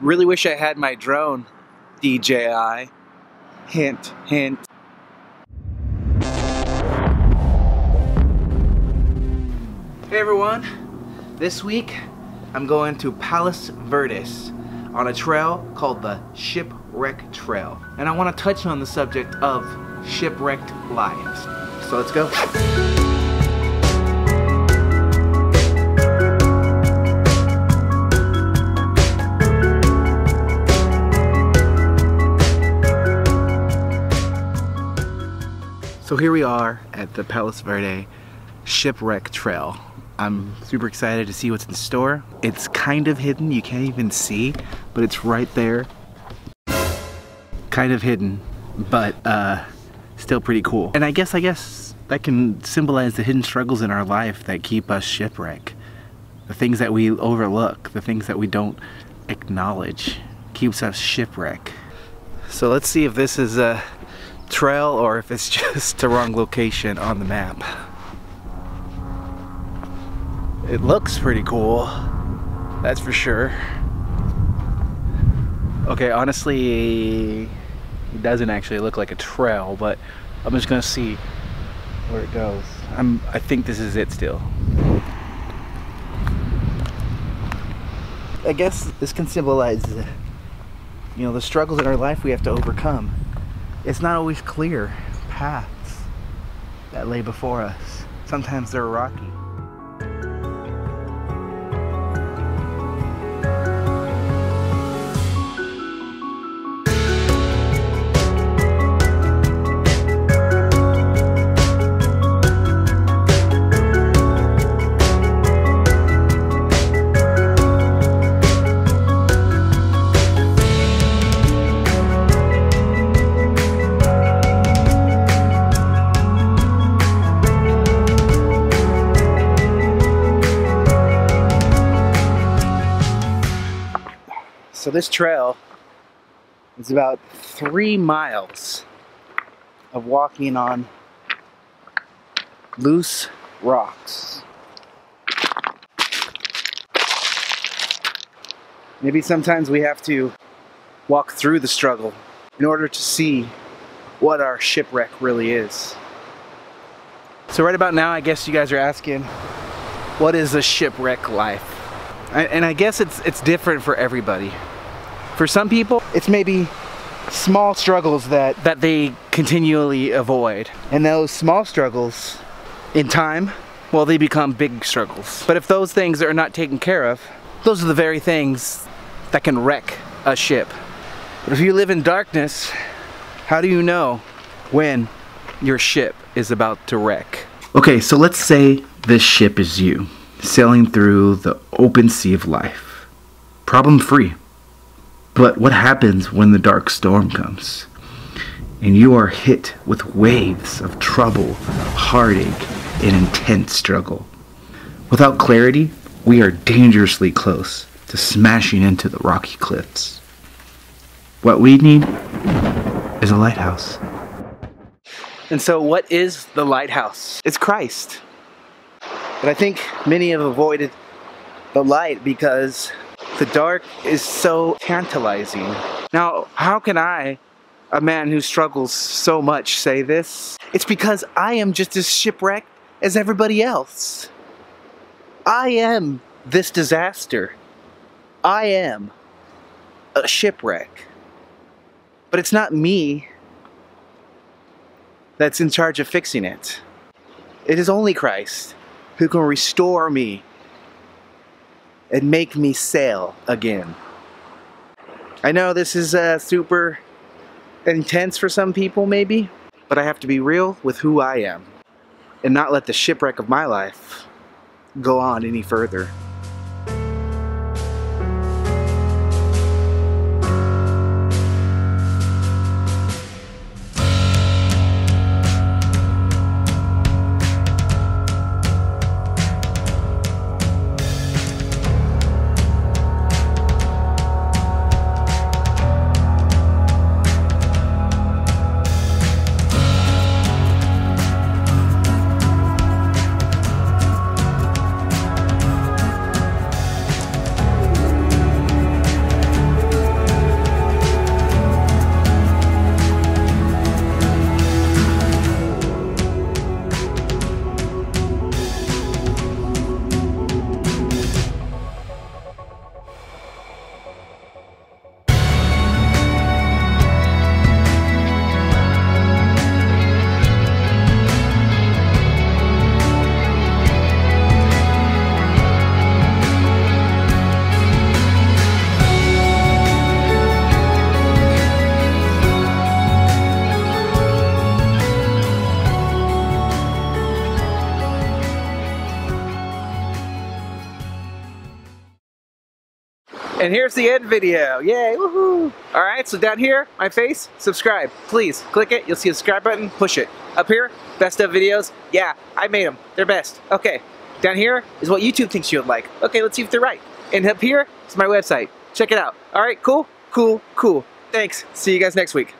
Really wish I had my drone, DJI. Hint, hint. Hey everyone, this week I'm going to Palos Verdes on a trail called the Shipwreck Trail. And I want to touch on the subject of shipwrecked lives. So let's go. So here we are at the Palos Verdes Shipwreck Trail. I'm super excited to see what's in store. It's kind of hidden, you can't even see, but it's right there. Kind of hidden, but still pretty cool. And I guess that can symbolize the hidden struggles in our life that keep us shipwrecked. The things that we overlook, the things that we don't acknowledge, keeps us shipwrecked. So let's see if this is a trail or if it's just the wrong location on the map. It looks pretty cool, that's for sure. Okay, honestly, it doesn't actually look like a trail, but I'm just gonna see where it goes. I think this is it still. I guess this can symbolize, you know, the struggles in our life we have to overcome. It's not always clear paths that lay before us. Sometimes they're rocky. So this trail is about 3 miles of walking on loose rocks. Maybe sometimes we have to walk through the struggle in order to see what our shipwreck really is. So right about now, I guess you guys are asking, what is a shipwreck life? And I guess it's different for everybody. For some people, it's maybe small struggles that they continually avoid. And those small struggles, in time, well, they become big struggles. But if those things are not taken care of, those are the very things that can wreck a ship. But if you live in darkness, how do you know when your ship is about to wreck? Okay, so let's say this ship is you, sailing through the open sea of life, problem-free. But what happens when the dark storm comes and you are hit with waves of trouble, heartache, and intense struggle? Without clarity, we are dangerously close to smashing into the rocky cliffs. What we need is a lighthouse. And so what is the lighthouse? It's Christ. But I think many have avoided the light because the dark is so tantalizing. Now, how can I, a man who struggles so much, say this? It's because I am just as shipwrecked as everybody else. I am this disaster. I am a shipwreck. But it's not me that's in charge of fixing it. It is only Christ who can restore me and make me sail again. I know this is super intense for some people maybe, but I have to be real with who I am and not let the shipwreck of my life go on any further. And here's the end video. Yay, woohoo! All right, so down here, my face, subscribe. Please, click it. You'll see a subscribe button. Push it. Up here, best of videos. Yeah, I made them. They're best. Okay. Down here is what YouTube thinks you would like. Okay, let's see if they're right. And up here is my website. Check it out. All right, cool, cool, cool. Thanks. See you guys next week.